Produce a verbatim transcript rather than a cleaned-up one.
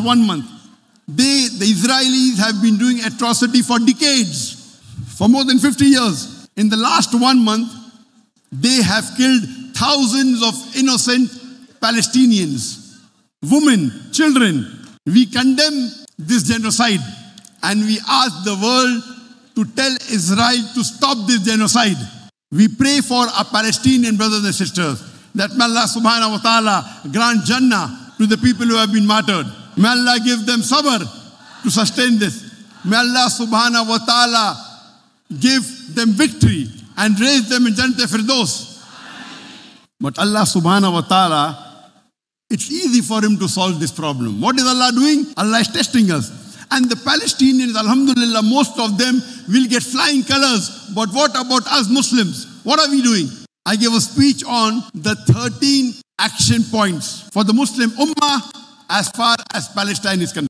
month, one month. They, the Israelis have been doing atrocity for decades, for more than fifty years. In the last one month, they have killed thousands of innocent Palestinians, women, children. We condemn this genocide and we ask the world to tell Israel to stop this genocide. We pray for our Palestinian brothers and sisters that may Allah subhanahu wa ta'ala grant Jannah to the people who have been martyred. May Allah give them sabr to sustain this. May Allah subhanahu wa ta'ala give them victory and raise them in Jannat Firdaus. But Allah subhanahu wa ta'ala, it's easy for him to solve this problem. What is Allah doing? Allah is testing us. And the Palestinians, alhamdulillah, most of them will get flying colors. But what about us Muslims? What are we doing? I gave a speech on the thirteen action points for the Muslim Ummah as far as Palestine is concerned.